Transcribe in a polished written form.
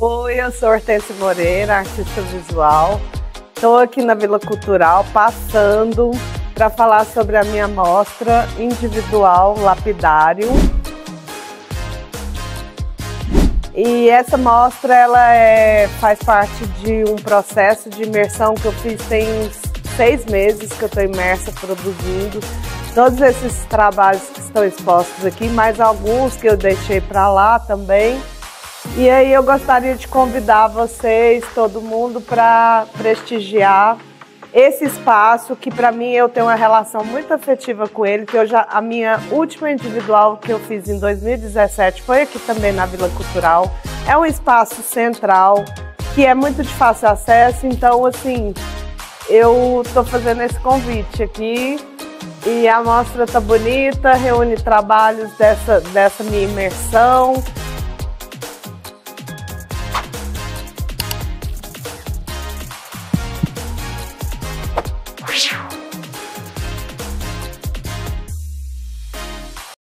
Oi, eu sou Hortência Moreira, artista visual. Estou aqui na Vila Cultural passando para falar sobre a minha mostra individual Lapidário. E essa mostra ela faz parte de um processo de imersão que eu fiz tem uns 6 meses que eu estou imersa produzindo. Todos esses trabalhos que estão expostos aqui, mais alguns que eu deixei para lá também. E aí eu gostaria de convidar vocês, todo mundo, para prestigiar esse espaço que para mim eu tenho uma relação muito afetiva com ele, que eu já, a minha última individual que eu fiz em 2017 foi aqui também na Vila Cultural. É um espaço central que é muito de fácil acesso, então assim, eu estou fazendo esse convite aqui. E a mostra tá bonita, reúne trabalhos dessa minha imersão.